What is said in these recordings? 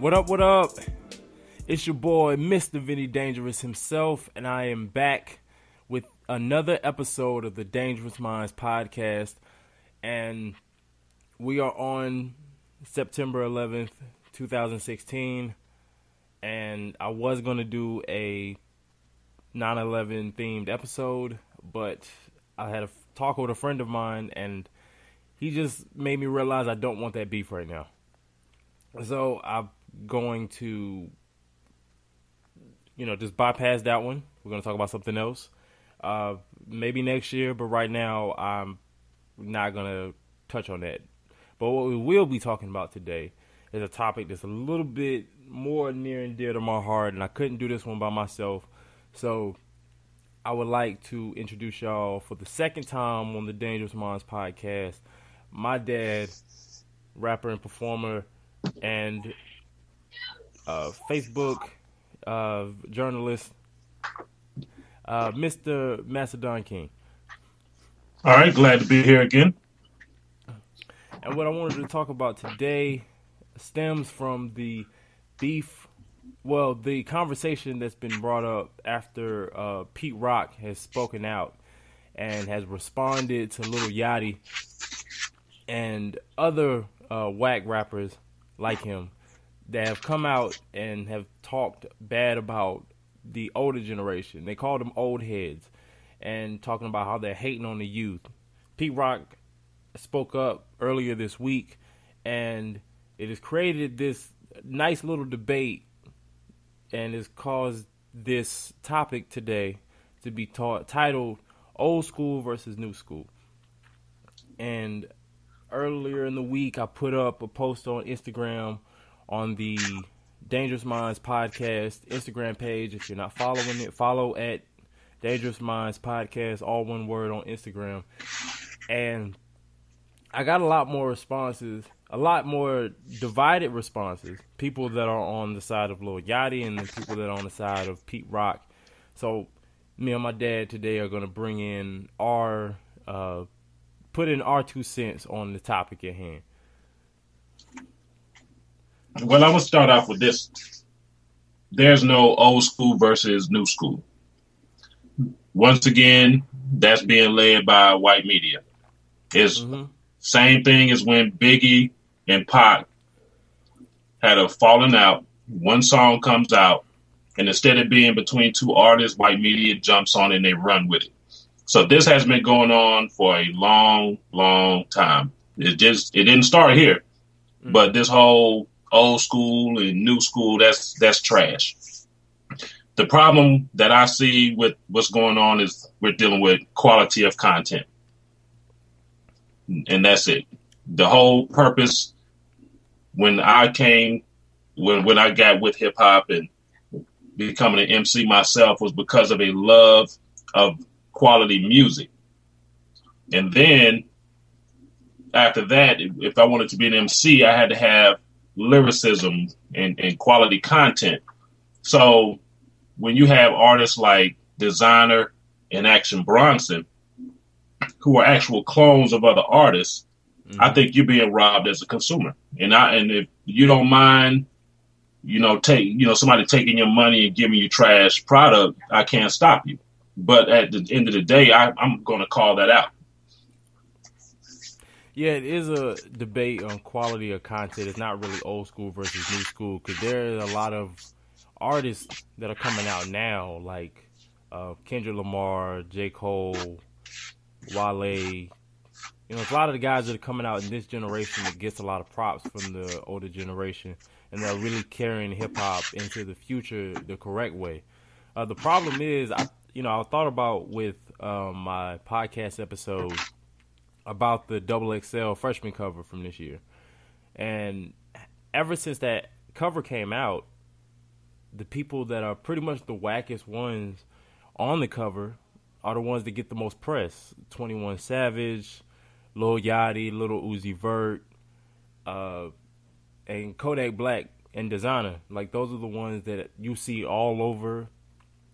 What up, what up? It's your boy, Mr. Vinny Dangerous himself, and I am back with another episode of the Dangerous Minds Podcast, and we are on September 11th, 2016, and I was going to do a 9/11 themed episode, but I had a talk with a friend of mine, and he just made me realize I don't want that beef right now. So I'm going to, just bypass that one. We're going to talk about something else. Maybe next year, but right now I'm not going to touch on that. But what we will be talking about today is a topic that's a little bit more near and dear to my heart, and I couldn't do this one by myself. So I would like to introduce y'all for the second time on the Dangerous Minds Podcast, my dad, rapper and performer, and Facebook journalist, Mr. Macedon King. All right, glad to be here again. And what I wanted to talk about today stems from the beef, well, the conversation that's been brought up after Pete Rock has spoken out and has responded to Lil Yachty and other whack rappers like him that have come out and have talked bad about the older generation. They call them old heads and talking about how they're hating on the youth. Pete Rock spoke up earlier this week, and it has created this nice little debate and has caused this topic today to be titled Old School versus New School. And earlier in the week, I put up a post on Instagram on the Dangerous Minds Podcast Instagram page. If you're not following it, follow at Dangerous Minds Podcast, all one word, on Instagram. And I got a lot more responses, a lot more divided responses. People that are on the side of Lil Yachty and the people that are on the side of Pete Rock. So me and my dad today are going to bring in our put in our 2 cents on the topic at hand. Well, I'm going to start off with this. There's no old school versus new school. Once again, that's being led by white media. It's same thing as when Biggie and Pac had a falling out. One song comes out, and instead of being between two artists, white media jumps on and they run with it. So this has been going on for a long, long time. It didn't start here, but this whole old school and new school, that's trash. The problem that I see with what's going on is we're dealing with quality of content, and that's it. The whole purpose when I came, when I got with hip hop and becoming an MC myself, was because of a love of quality music. And then after that, if I wanted to be an MC, I had to have lyricism and quality content. So when you have artists like Designer and Action Bronson, who are actual clones of other artists, I think you're being robbed as a consumer. And if you don't mind, somebody taking your money and giving you trash product, I can't stop you. But at the end of the day, I'm going to call that out. Yeah, it is a debate on quality of content. It's not really old school versus new school, because there is a lot of artists that are coming out now, like Kendrick Lamar, J. Cole, Wale. It's a lot of the guys that are coming out in this generation that gets a lot of props from the older generation, and they're really carrying hip-hop into the future the correct way. The problem is, I thought about with my podcast episode about the XXL freshman cover from this year. And ever since that cover came out, the people that are pretty much the wackest ones on the cover are the ones that get the most press. 21 Savage, Lil Yachty, Lil Uzi Vert, and Kodak Black and Desana. Like, those are the ones that you see all over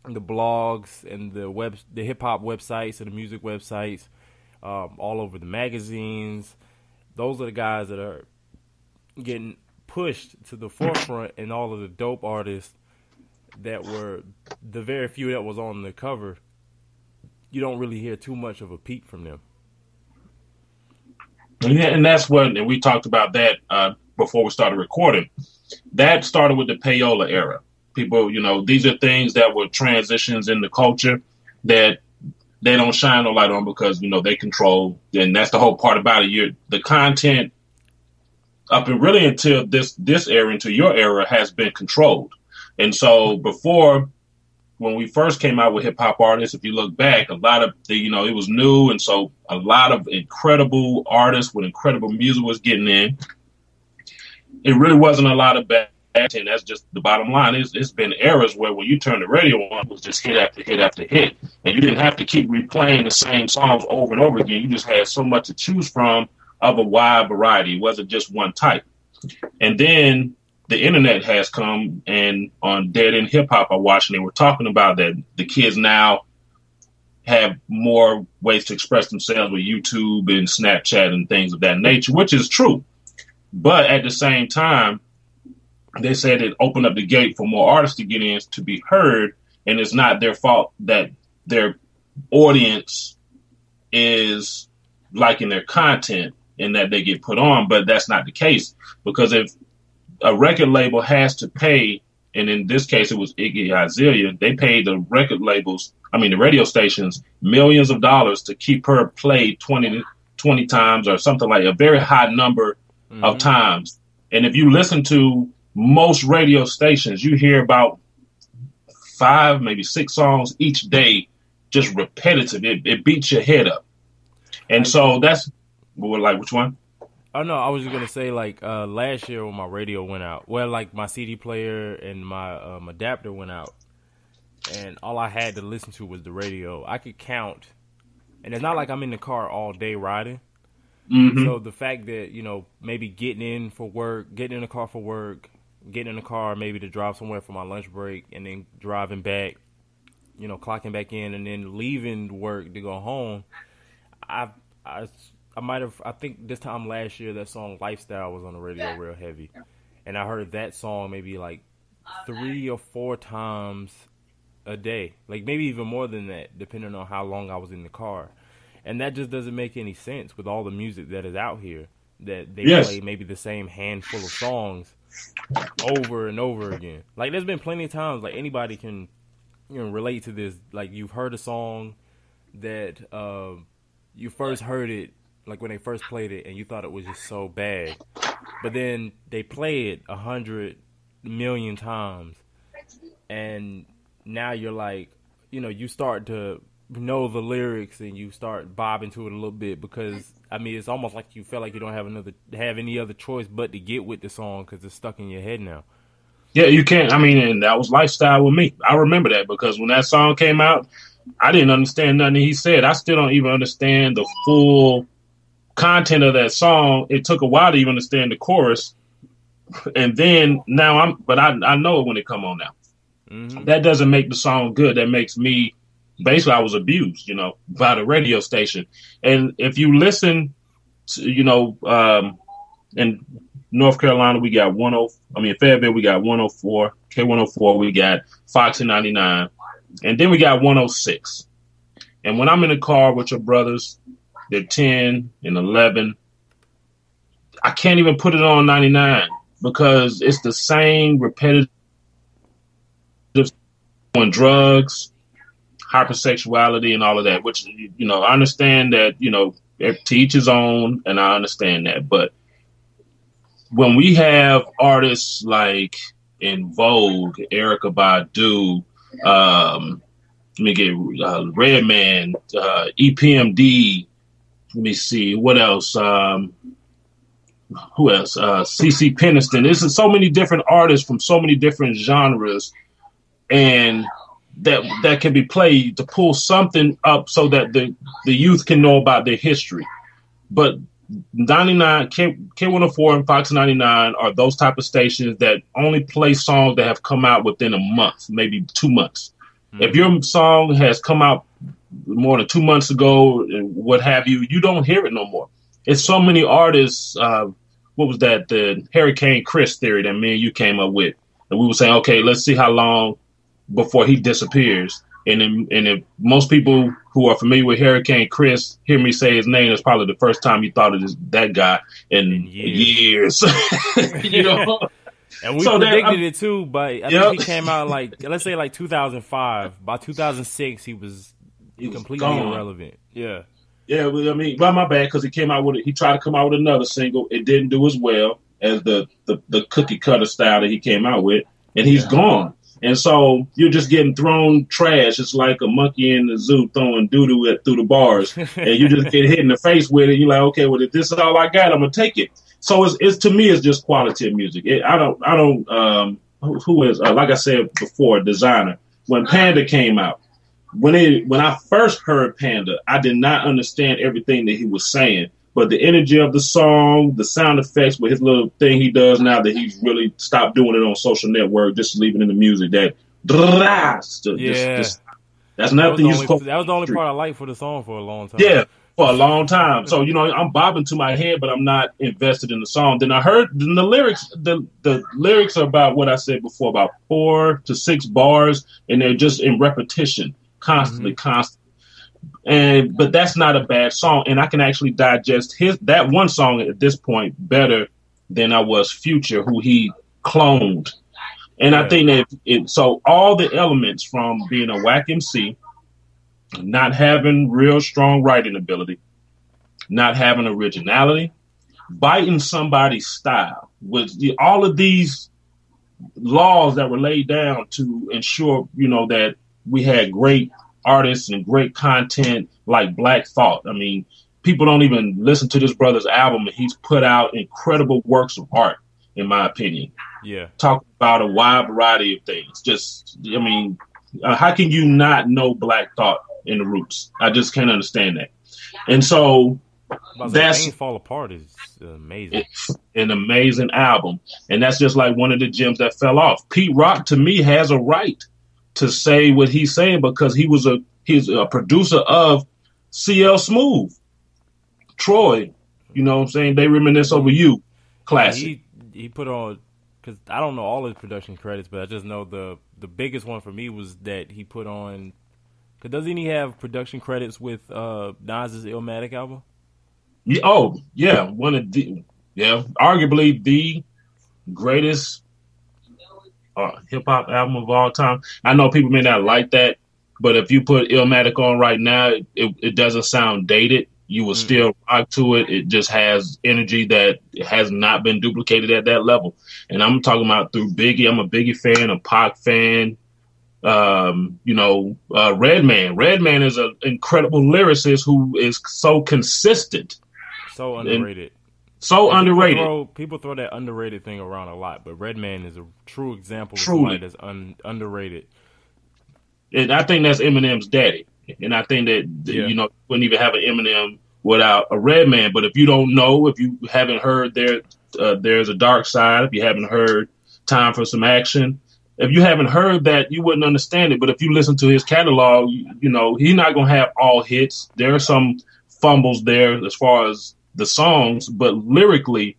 the blogs and the hip hop websites and the music websites, all over the magazines. Those are the guys that are getting pushed to the forefront, and all of the dope artists that were the very few that was on the cover, you don't really hear too much of a peep from them. And that's what, and we talked about that before we started recording. That started with the payola era. People, you know, these are things that were transitions in the culture that they don't shine no light on because, you know, they control. And that's the whole part about it. The content up and really until this era, into your era, has been controlled. And so before, when we first came out with hip hop artists, if you look back, a lot of the, you know, it was new. And so a lot of incredible artists with incredible music was getting in. It really wasn't a lot of bad acting. That's just the bottom line. It's been eras where when you turn the radio on, it was just hit after hit after hit. And you didn't have to keep replaying the same songs over and over again. You just had so much to choose from of a wide variety. It wasn't just one type. And then the internet has come, and on Dead End Hip Hop, I watched, and they were talking about that the kids now have more ways to express themselves with YouTube and Snapchat and things of that nature, which is true. But at the same time, they said it opened up the gate for more artists to get in, to be heard, and it's not their fault that their audience is liking their content and that they get put on, but that's not the case. Because if a record label has to pay, and in this case it was Iggy Azalea, they paid the record labels, I mean the radio stations, millions of dollars to keep her played 20 times or something like a very high number of times. And if you listen to most radio stations, you hear about 5, maybe 6 songs each day, just repetitive. It beats your head up. And so that's, like, which one? Oh, no, I was just going to say, like, last year when my radio went out, well, like, my CD player and my adapter went out, and all I had to listen to was the radio. I could count, and it's not like I'm in the car all day riding, so the fact that, you know, maybe getting in the car maybe to drive somewhere for my lunch break, and then driving back, you know, clocking back in, and then leaving work to go home, I think this time last year, that song Lifestyle was on the radio real heavy. And I heard that song maybe like 3 or 4 times a day. Like maybe even more than that, depending on how long I was in the car. And that just doesn't make any sense with all the music that is out here. That they play maybe the same handful of songs over and over again. Like there's been plenty of times, like anybody can, you know, relate to this. Like you've heard a song that you first heard it, like when they first played it, and you thought it was just so bad, but then they play it 100 million times, and now you're like, you know, you start to know the lyrics and you start bobbing to it a little bit because, I mean, it's almost like you feel like you don't have any other choice but to get with the song because it's stuck in your head now. Yeah, you can't. I mean, and that was Lifestyle with me. I remember that because when that song came out, I didn't understand nothing he said. I still don't even understand the full content of that song. It took a while to even understand the chorus, and then now I know it when it come on now. That doesn't make the song good. That makes me, basically, I was abused, you know, by the radio station. And if you listen to, you know, in North Carolina we got Fayetteville we got 104 K104, we got Foxy 99, and then we got 106. And when I'm in the car with your brothers, they're 10 and 11. I can't even put it on 99 because it's the same repetitive on drugs, hypersexuality, and all of that, which, you know, I understand that, you know, to each his own, and I understand that. But when we have artists like in Vogue, Erykah Badu, Redman, EPMD, let me see, what else? Who else? CC Peniston. There's so many different artists from so many different genres, and that can be played to pull something up so that the youth can know about their history. But 99, K104 and Fox 99 are those type of stations that only play songs that have come out within a month, maybe 2 months. If your song has come out more than 2 months ago, what have you, you don't hear it no more. It's so many artists, what was that, the Hurricane Chris theory that me and you came up with. And we were saying, okay, let's see how long before he disappears. And if most people who are familiar with Hurricane Chris hear me say his name, it's probably the first time you thought of that guy in years. You know? And we predicted it too, but I think he came out like, let's say like 2005. By 2006, he was completely gone. Irrelevant. Yeah. Yeah, I mean, well, my bad, because he tried to come out with another single. It didn't do as well as the cookie cutter style that he came out with, and he's gone. And so you're just getting thrown trash. It's like a monkey in the zoo throwing doo-doo through the bars, and you just get hit in the face with it. You're like, okay, well, if this is all I got, I'm gonna take it. So it's to me, it's just quality of music. Like I said before, Designer. When Panda came out, when I first heard Panda, I did not understand everything that he was saying, but the energy of the song, the sound effects with his little thing he does now that he's really stopped doing it on social network, just leaving in the music, that's nothing you supposed to do. That was the only part I liked for the song for a long time. Yeah, for a long time. So, you know, I'm bobbing to my head, but I'm not invested in the song. Then I heard the lyrics. The lyrics are about what I said before, about 4 to 6 bars, and they're just in repetition. Constantly. But that's not a bad song, and I can actually digest that one song at this point better than I was Future, who he cloned. And I think that so all the elements from being a whack MC, not having real strong writing ability, not having originality, biting somebody's style, with all of these laws that were laid down to ensure, you know, that we had great artists and great content like Black Thought. I mean, people don't even listen to this brother's album, and he's put out incredible works of art, in my opinion. Yeah. Talking about a wide variety of things. Just, I mean, how can you not know Black Thought in The Roots? I just can't understand that. And so that's... Fall Apart is amazing. It's an amazing album. And that's just like one of the gems that fell off. Pete Rock, to me, has a right to say what he's saying, because he's a producer of CL Smooth, Troy, you know what I'm saying? They Reminisce Over You classic. He put on, because I don't know all his production credits, but I just know the biggest one for me was that he put on, because doesn't he have production credits with Nas's Illmatic album? Yeah, arguably the greatest hip-hop album of all time. I know people may not like that, but if you put Illmatic on right now, it doesn't sound dated. You will still rock to it. It just has energy that has not been duplicated at that level. And I'm talking about through Biggie. I'm a Biggie fan, a Pac fan. Redman. Redman is an incredible lyricist who is so consistent. So underrated. Underrated. People throw that underrated thing around a lot, but Redman is a true example of somebody that's underrated. And I think that's Eminem's daddy. And I think that, you know, wouldn't even have an Eminem without a Redman. But if you don't know, if you haven't heard There's a Dark Side, if you haven't heard Time for Some Action, if you haven't heard that, you wouldn't understand it. But if you listen to his catalog, you know, he's not going to have all hits. There are some fumbles there as far as the songs, but lyrically,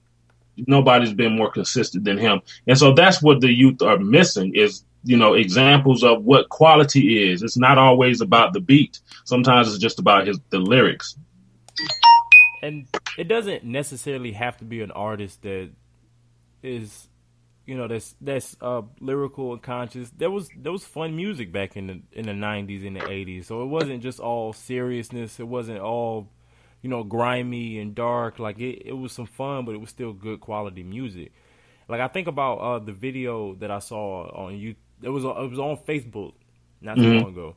nobody's been more consistent than him. And so that's what the youth are missing is, you know, examples of what quality is. It's not always about the beat. Sometimes it's just about the lyrics. And it doesn't necessarily have to be an artist that is, you know, that's lyrical and conscious. There was fun music back in the 90s and the 80s. So it wasn't just all seriousness. It wasn't all, you know, grimy and dark. Like it was some fun, but it was still good quality music. Like I think about the video that I saw on you. It was on Facebook not too long ago,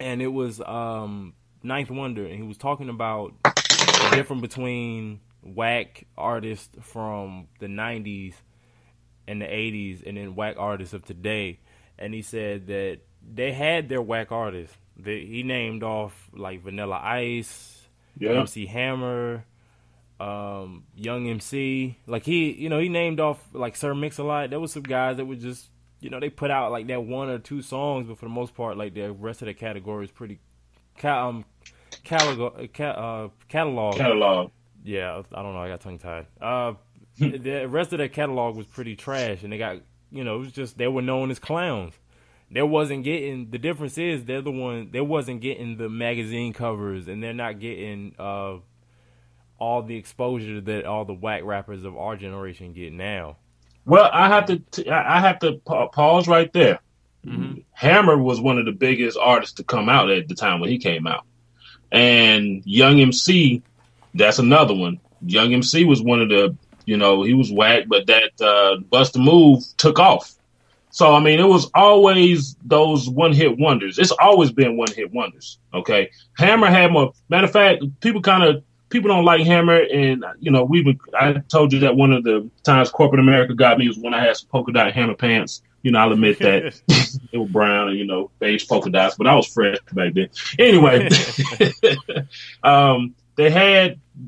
and it was Ninth Wonder, and he was talking about the difference between whack artists from the 90s and the 80s, and then whack artists of today. And he said that they had their whack artists. He named off like Vanilla Ice. Yeah. MC Hammer, Young MC, like he named off like Sir Mix-a-Lot. There was some guys that were just, you know, they put out like that 1 or 2 songs, but for the most part, like the rest of the category is pretty catalog. Yeah, I don't know. I got tongue tied. The rest of their catalog was pretty trash, and they got, you know, it was just, they were known as clowns. They wasn't getting, the difference is they're the one, they wasn't getting the magazine covers, and they're not getting all the exposure that all the whack rappers of our generation get now. Well, I have to pause right there. Mm-hmm. Hammer was one of the biggest artists to come out at the time when he came out. And Young MC, that's another one. Young MC was one of the, you know, he was whack, but that Bust a Move took off. So, I mean, it was always those one-hit wonders. It's always been one-hit wonders, okay? Hammer had more. Matter of fact, people don't like Hammer, and, you know, I told you that one of the times corporate America got me was when I had some polka dot Hammer pants. You know, I'll admit that. They were brown and, you know, beige polka dots, but I was fresh back then. Anyway,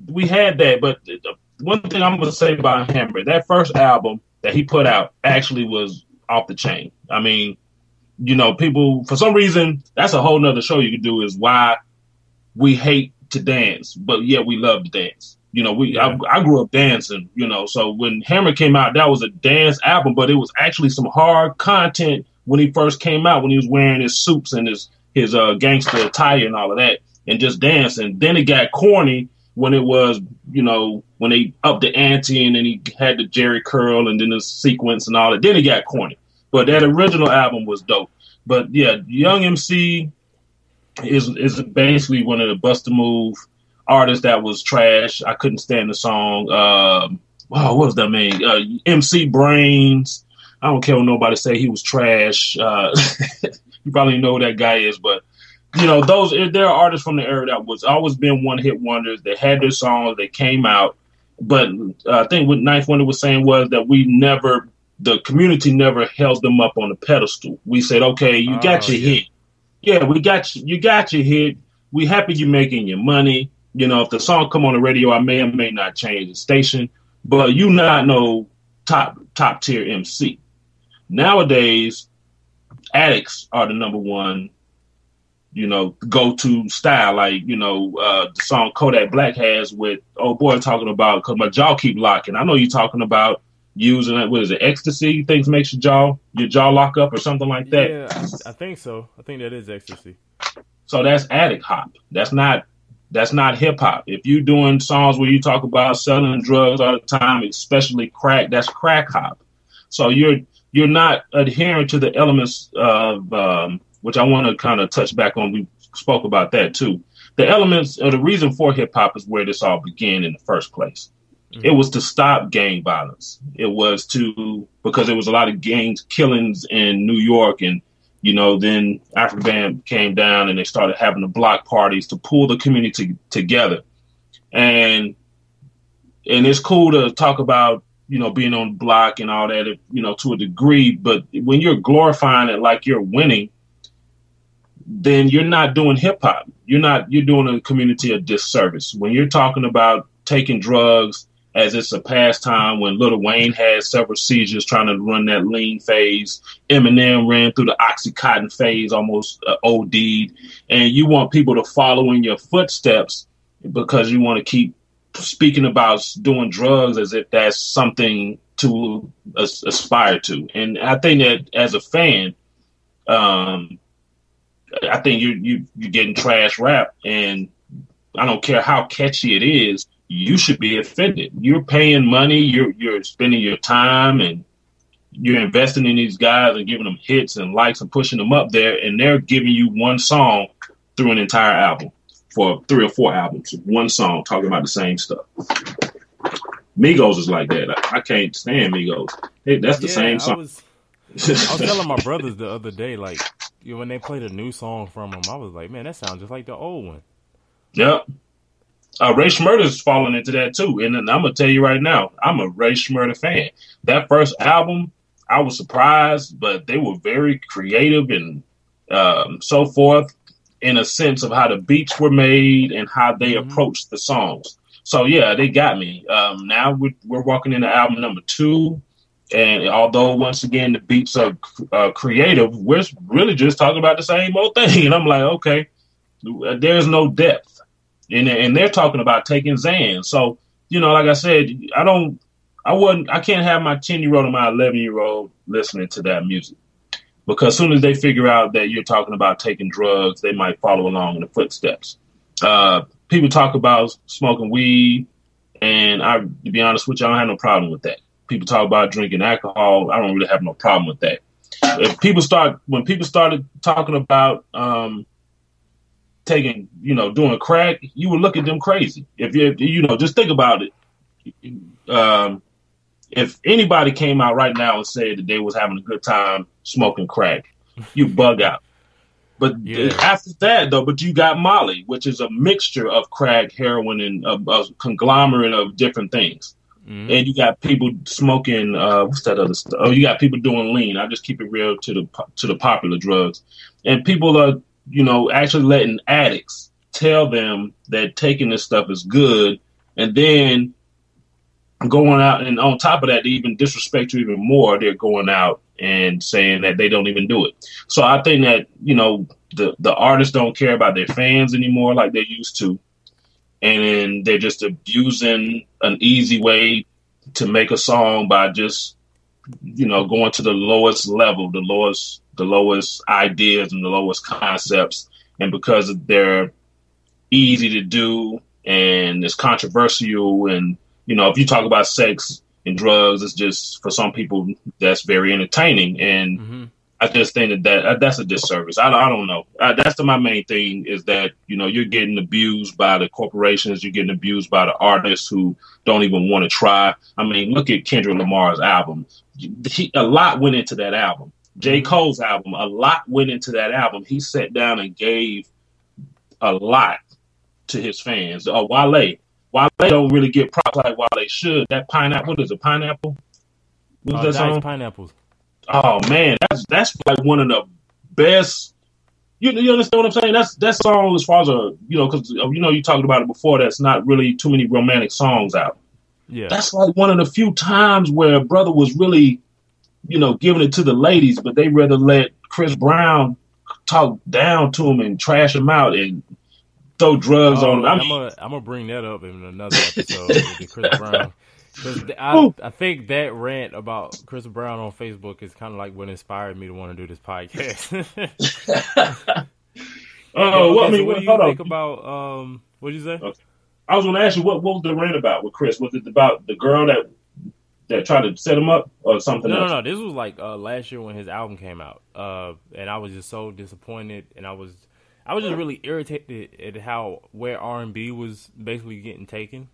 we had that, but one thing I'm going to say about Hammer, that first album that he put out actually was off the chain. I mean, you know, people, for some reason, that's a whole nother show you could do, is why we hate to dance, but yet we love to dance. You know, I grew up dancing, you know, so when Hammer came out, that was a dance album, but it was actually some hard content when he first came out, when he was wearing his suits and his gangster attire and all of that, and just dancing. Then it got corny when it was, you know, when they upped the ante, and then he had the Jerry curl and then the sequence and all that. Then it got corny. But that original album was dope. But yeah, Young MC is basically one of the Bust a Move artists that was trash. I couldn't stand the song. What does that mean? MC Brains. I don't care what nobody say, he was trash. You probably know who that guy is, but you know, there are artists from the era that was always been one-hit wonders. They had their songs, they came out, but I think what Ninth Wonder was saying was that the community never held them up on a pedestal. We said, okay, you got your hit. Yeah, we got you. You got your hit. We happy you making your money. You know, if the song come on the radio, I may or may not change the station, but you not no top tier MC. Nowadays, addicts are the number one, you know, go-to style, like, you know, the song Kodak Black has with old boy talking about, because my jaw keep locking. I know you're talking about using, ecstasy, things makes your jaw lock up or something like that? Yeah, I think so. I think that is ecstasy. So that's addict hop. That's not hip-hop. If you're doing songs where you talk about selling drugs all the time, especially crack, that's crack hop. So you're not adhering to the elements of... which I want to kind of touch back on. We spoke about that too. The elements or the reason for hip hop is where this all began in the first place. Mm-hmm. It was to stop gang violence. It was because there was a lot of gang killings in New York, and, you know, then Afro-Bam came down and they started having the block parties to pull the community together. And it's cool to talk about, you know, being on the block and all that, you know, to a degree, but when you're glorifying it like you're winning, then you're not doing hip hop. You're doing a community a disservice. When you're talking about taking drugs as it's a pastime, when Lil Wayne had several seizures trying to run that lean phase, Eminem ran through the Oxycontin phase, almost OD'd, and you want people to follow in your footsteps because you want to keep speaking about doing drugs as if that's something to aspire to. And I think that as a fan, I think you're getting trash rap, and I don't care how catchy it is. You should be offended. You're paying money. You're spending your time, and you're investing in these guys and giving them hits and likes and pushing them up there. And they're giving you one song through an entire album, for 3 or 4 albums, one song talking about the same stuff. Migos is like that. I can't stand Migos. Hey, that's the same song. I was telling my brothers the other day, like, when they played a new song from him, I was like, man, that sounds just like the old one. Yep. Ray Shmurda's falling into that too. And I'm going to tell you right now, I'm a Ray Shmurda fan. That first album, I was surprised, but they were very creative and so forth, in a sense of how the beats were made and how they approached the songs. So, yeah, they got me. Now we're walking into album number 2. And although, once again, the beats are creative, we're really just talking about the same old thing. And I'm like, okay, there's no depth. And they're talking about taking Xans. So, you know, like I said, I can't have my 10-year-old and my 11-year-old listening to that music, because as soon as they figure out that you're talking about taking drugs, they might follow along in the footsteps. People talk about smoking weed, and to be honest with you, I don't have no problem with that. People talk about drinking alcohol. I don't really have no problem with that. When people started talking about taking, doing crack, you would look at them crazy. If just think about it. If anybody came out right now and said that they was having a good time smoking crack, you bug out. But after that, though, you got Molly, which is a mixture of crack, heroin, and a conglomerate of different things. Mm-hmm. And you got people smoking, what's that other stuff? Oh, you got people doing lean. I just keep it real to the popular drugs. And people are, actually letting addicts tell them that taking this stuff is good, and then going out, and on top of that, they even disrespect you even more. They're going out and saying that they don't even do it. So I think that, the artists don't care about their fans anymore like they used to. And they're just abusing an easy way to make a song by just, going to the lowest level, the lowest ideas and the lowest concepts. And because they're easy to do and it's controversial, and, if you talk about sex and drugs, it's just, for some people, that's very entertaining. And mm-hmm. I just think that's a disservice. I don't know. That's my main thing, is that, you're getting abused by the corporations. You're getting abused by the artists who don't even want to try. I mean, look at Kendrick Lamar's album. A lot went into that album. J. Cole's album, a lot went into that album. He sat down and gave a lot to his fans. Wale don't really get props like Wale should. That pineapple, what is it? Pineapple? What was that song? Pineapples. Oh man, that's like one of the best. You understand what I'm saying? That song, as far as because you talked about it before. That's not really too many romantic songs out. Yeah, that's like one of the few times where a brother was really, giving it to the ladies, but they rather let Chris Brown talk down to him and trash him out and throw drugs on him. I'm gonna bring that up in another episode with Chris Brown. Because I think that rant about Chris Brown on Facebook is kind of like what inspired me to want to do this podcast. What do you think about? What did you say? Okay. I was going to ask you what was the rant about with Chris? Was it about the girl that tried to set him up or something else? No. This was like last year when his album came out, and I was just so disappointed, and I was just really irritated at where R&B was basically getting taken.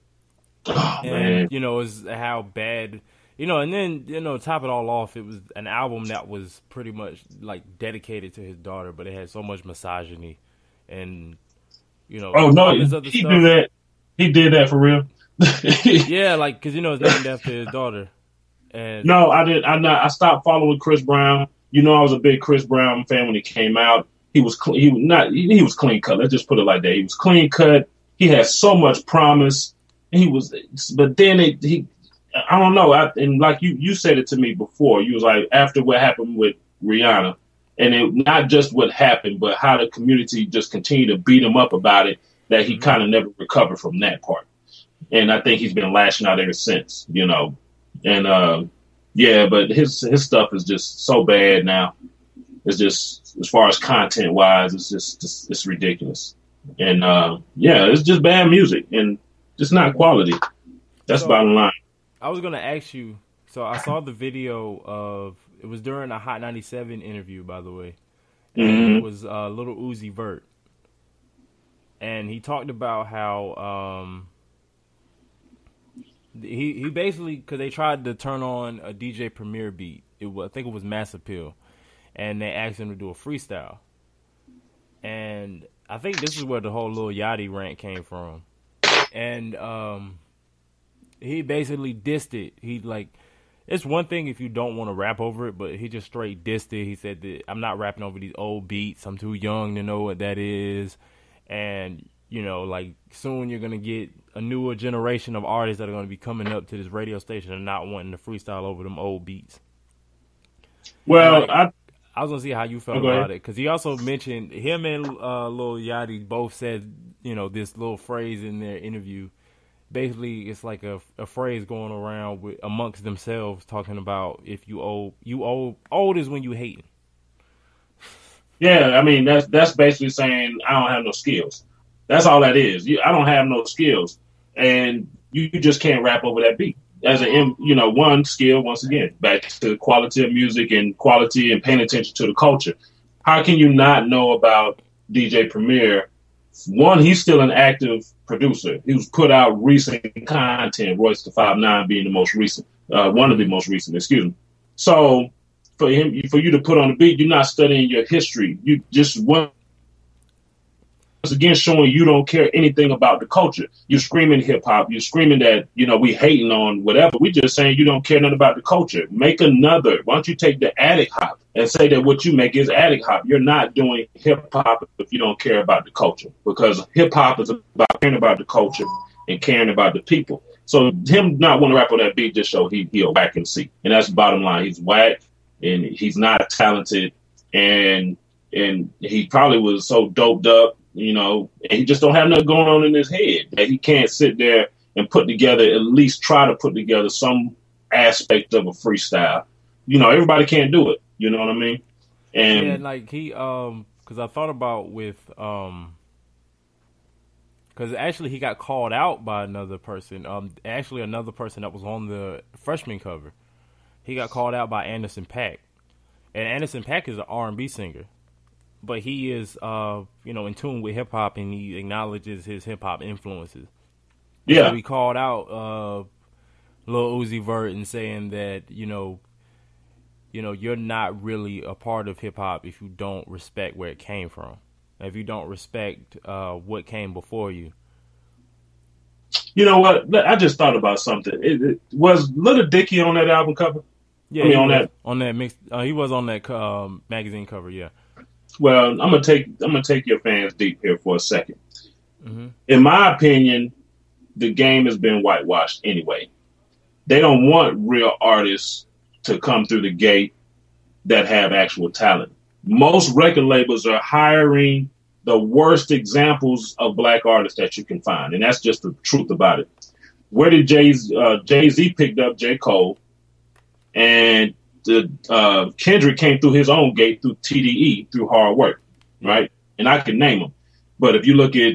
Oh, and man. Is how bad, and then top it all off, it was an album that was pretty much like dedicated to his daughter, but it had so much misogyny and he did that for real. Yeah, like, because it's named after his daughter. And no, I didn't. I stopped following Chris Brown. I was a big Chris Brown fan when he came out. He was clean. He was clean cut. Let's just put it like that. He was clean cut. He had so much promise. I don't know. And like you said it to me before. You was like, after what happened with Rihanna, and it, not just what happened, but how the community just continued to beat him up about it, that he kind of never recovered from that part. And I think he's been lashing out ever since, And but his stuff is just so bad now. It's just, as far as content wise, it's just it's ridiculous. And it's just bad music and. It's not quality. That's bottom line. I was going to ask you, so I saw the video of, it was during a Hot 97 interview, by the way. And it was Lil Uzi Vert. And he talked about how he basically, because they tried to turn on a DJ Premier beat. I think it was Mass Appeal. And they asked him to do a freestyle. And I think this is where the whole Lil Yachty rant came from. And he basically dissed it. He like, it's one thing if you don't want to rap over it, but he just straight dissed it. He said that I'm not rapping over these old beats. I'm too young to know what that is. And, like, soon you're going to get a newer generation of artists that are going to be coming up to this radio station and not wanting to freestyle over them old beats. Well, like, I was going to see how you felt about it. Because he also mentioned, him and Lil Yachty both said, this little phrase in their interview basically it's like a phrase going around with, amongst themselves, talking about if you old is when you hating. Yeah, I mean that's basically saying I don't have no skills. That's all that is. I don't have no skills, and you just can't rap over that beat. As a one skill, once again, back to quality of music and quality and paying attention to the culture. How can you not know about DJ Premier? One, he's still an active producer. He was put out recent content, Royce the 5'9" being the most recent, one of the most recent, excuse me. So for you to put on a beat, you're not studying your history. You just once again showing you don't care anything about the culture. You're screaming hip hop. You're screaming that, we hating on whatever. We just saying you don't care nothing about the culture. Make another. Why don't you take the attic hop and say that what you make is attic hop? You're not doing hip hop if you don't care about the culture, because hip hop is about caring about the culture and caring about the people. So him not want to rap on that beat just show he'll whack and see. And that's the bottom line. He's whack. And he's not talented, and he probably was so doped up, and he just don't have nothing going on in his head that he can't sit there and put together, at least try to put together some aspect of a freestyle. Everybody can't do it. You know what I mean? And yeah, like he, because I thought about with, because actually he got called out by another person, actually another person that was on the freshman cover. He got called out by Anderson Paak, and Anderson Paak is an R&B singer, but he is, in tune with hip hop, and he acknowledges his hip hop influences. Yeah, so he called out Lil Uzi Vert and saying that you're not really a part of hip hop if you don't respect where it came from, if you don't respect what came before you. You know what? I just thought about something. It was Lil Dicky on that album cover? Yeah, he was on that magazine cover. Yeah. Well, I'm gonna take your fans deep here for a second. Mm-hmm. In my opinion, the game has been whitewashed anyway. They don't want real artists to come through the gate that have actual talent. Most record labels are hiring the worst examples of black artists that you can find. And that's just the truth about it. Where did Jay-Z picked up J. Cole, and Kendrick came through his own gate through TDE, through hard work, right? And I can name them. But if you look at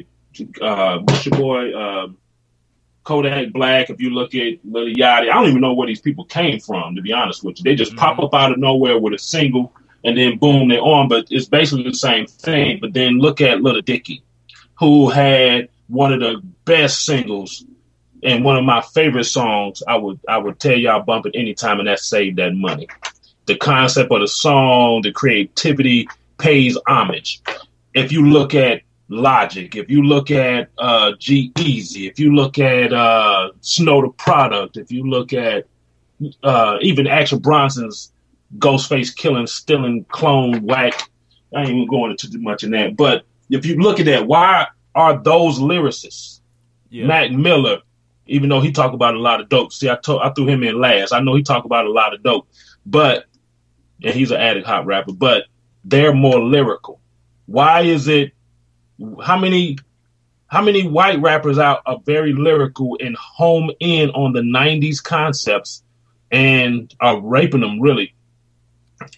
Kodak Black, if you look at Lil Yachty, I don't even know where these people came from, to be honest with you. They just pop up out of nowhere with a single, and then boom, they're on. But it's basically the same thing. But then look at Lil Dicky, who had one of the best singles and one of my favorite songs. I would tell y'all, bump it anytime, and that's Save That Money. The concept of the song, the creativity pays homage. If you look at Logic, if you look at G-Eazy, if you look at Snow the Product, if you look at even Action Bronson's Ghostface Killing, Stealing, Clone, Whack. I ain't even going into too much in that. But if you look at that, why are those lyricists? Yeah. Mac Miller, even though he talk about a lot of dope. See, I threw him in last. I know he talk about a lot of dope, and he's an addict hop rapper, but they're more lyrical. Why is it, how many white rappers out are very lyrical and home in on the 90s concepts and are raping them really?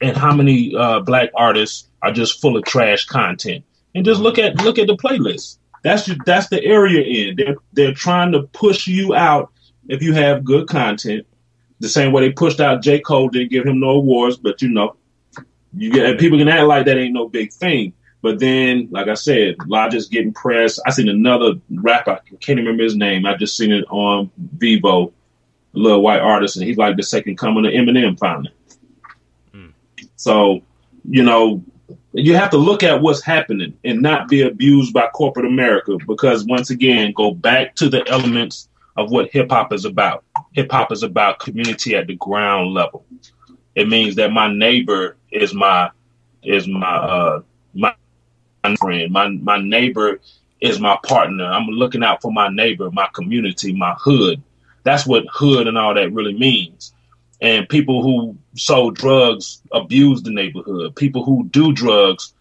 And how many black artists are just full of trash content? And just look at the playlist. That's the area in. They're trying to push you out if you have good content. The same way they pushed out J. Cole, didn't give him no awards, but you get, people can act like that ain't no big thing. But then, like I said, Logic's getting pressed. I seen another rapper, I can't remember his name. I just seen it on Vivo, a little white artist, and he's like the second coming of Eminem finally. So, you have to look at what's happening and not be abused by corporate America, because, once again, go back to the elements of what hip hop is about. Hip hop is about community at the ground level. It means that my neighbor is my friend. My neighbor is my partner. I'm looking out for my neighbor, my community, my hood. That's what hood and all that really means. And people who sold drugs abuse the neighborhood. People who do drugs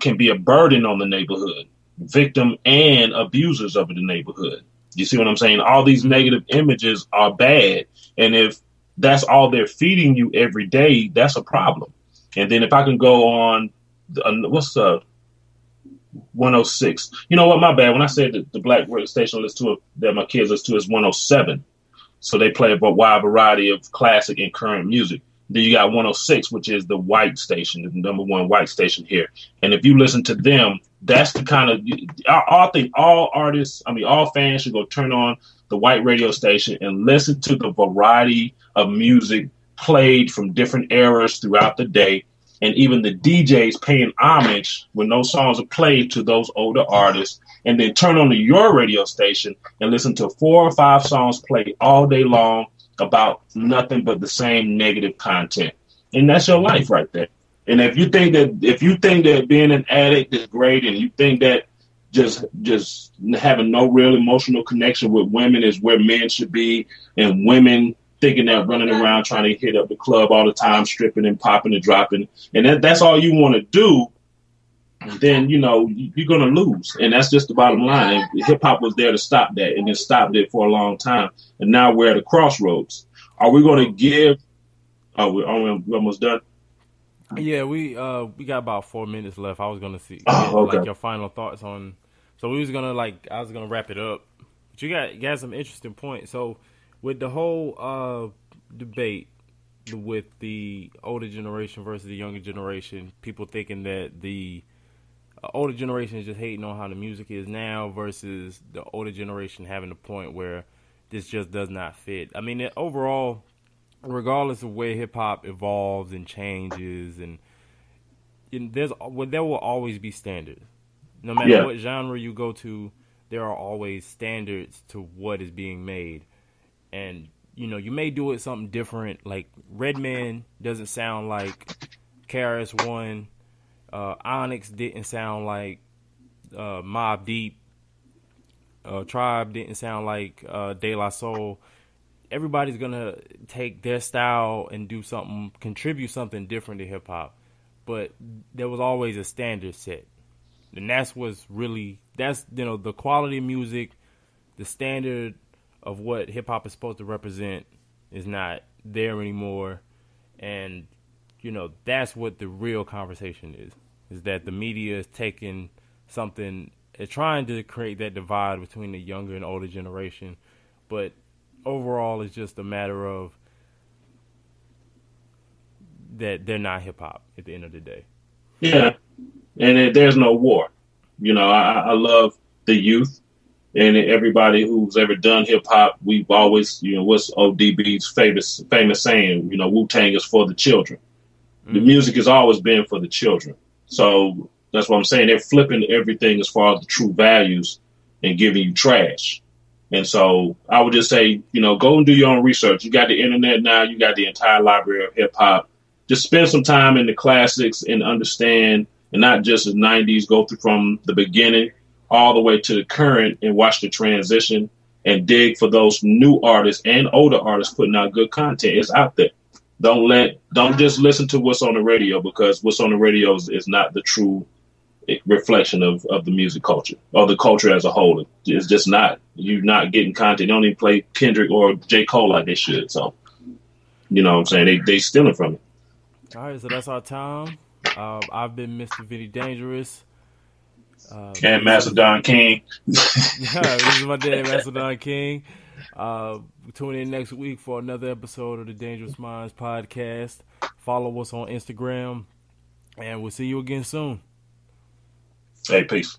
can be a burden on the neighborhood, victim and abusers of the neighborhood. You see what I'm saying? All these negative images are bad. And if that's all they're feeding you every day, that's a problem. And then if I can go on, what's 106? You know what? My bad. When I said that the black station list to that my kids list to is 107. So they play a wide variety of classic and current music. Then you got 106, which is the white station, the number one white station here. And if you listen to them, that's the kind of, I think all artists, I mean, all fans should go turn on the white radio station and listen to the variety of music played from different eras throughout the day. And even the DJs paying homage when those songs are played to those older artists. And then turn on to your radio station and listen to 4 or 5 songs played all day long about nothing but the same negative content. And that's your life right there. And if you think that being an addict is great, and you think that just having no real emotional connection with women is where men should be, and women thinking that running around trying to hit up the club all the time, stripping and popping and dropping, and that's all you want to do, then, you know, you're going to lose. And that's just the bottom line. Hip-hop was there to stop that, and it stopped it for a long time. And now we're at a crossroads. Are we going to give... Oh, we're almost done? Yeah, we got about 4 minutes left. I was going to see your final thoughts on... So we was going to, I was going to wrap it up. But you got some interesting points. So with the whole debate with the older generation versus the younger generation, people thinking that the older generation is just hating on how the music is now versus the older generation having a point where this just does not fit. I mean, overall, regardless of where hip-hop evolves and changes, and there will always be standards. No matter what genre you go to, there are always standards to what is being made. And, you know, you may do it something different. Like, Redman doesn't sound like KRS-One. Onyx didn't sound like Mobb Deep. Tribe didn't sound like De La Soul. Everybody's gonna take their style and do something, contribute something different to hip hop. But there was always a standard set, and that's what's really the quality of music, the standard of what hip hop is supposed to represent is not there anymore, and that's what the real conversation is that the media is taking something, trying to create that divide between the younger and older generation. But overall, it's just a matter of that they're not hip-hop at the end of the day. Yeah, and there's no war. I love the youth and everybody who's ever done hip-hop. We've always, what's ODB's famous saying, Wu-Tang is for the children. The music has always been for the children. So that's what I'm saying. They're flipping everything as far as the true values and giving you trash. And so I would just say, go and do your own research. You got the internet now. You got the entire library of hip hop. Just spend some time in the classics and understand, and not just the 90s, go through from the beginning all the way to the current and watch the transition and dig for those new artists and older artists putting out good content. It's out there. Don't just listen to what's on the radio, because what's on the radio is not the true reflection of the music culture or the culture as a whole. It's just not. You're not getting content. They don't even play Kendrick or J. Cole like they should. So, you know what I'm saying? They stealing from it. All right, so that's our time. I've been Mr. Vinny Dangerous. And Macedon King. This is my dad, Macedon King. Tune in next week for another episode of the Dangerous Minds Podcast. Follow us on Instagram, and we'll see you again soon. Hey, peace.